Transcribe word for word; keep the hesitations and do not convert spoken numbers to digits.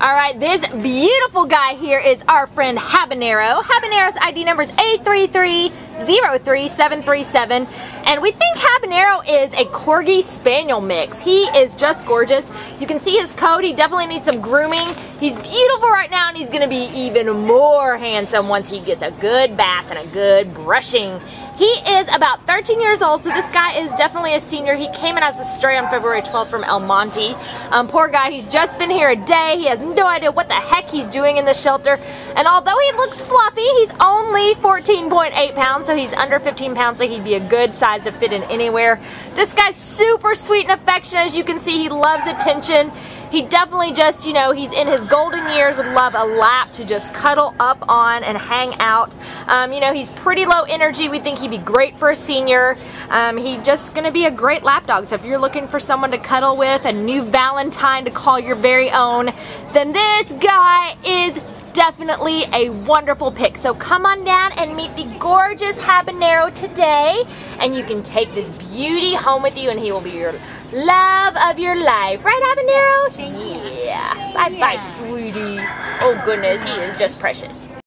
Alright, this beautiful guy here is our friend Habanero. Habanero's I D number is A three three zero three seven three seven, and we think Habanero is a Corgi Spaniel mix. He is just gorgeous. You can see his coat. He definitely needs some grooming. He's beautiful right now, and he's going to be even more handsome once he gets a good bath and a good brushing. He is about thirteen years old, so this guy is definitely a senior. He came in as a stray on February twelfth from El Monte. Um, poor guy, he's just been here a day. He has no idea what the heck he's doing in the shelter. And although he looks fluffy, he's only fourteen point eight pounds, so he's under fifteen pounds, so he'd be a good size to fit in anywhere. This guy's super sweet and affectionate. As you can see, he loves attention. He definitely just, you know, he's in his golden years, would love a lap to just cuddle up on and hang out. Um, you know, he's pretty low energy. We think he'd be great for a senior. Um, he's just going to be a great lap dog. So if you're looking for someone to cuddle with, a new Valentine to call your very own, then this guy is definitely a wonderful pick. So come on down and meet the gorgeous Habanero today, and you can take this beauty home with you, and he will be your love of your life. Right, Habanero? Yeah. Bye-bye, sweetie. Oh, goodness, he is just precious.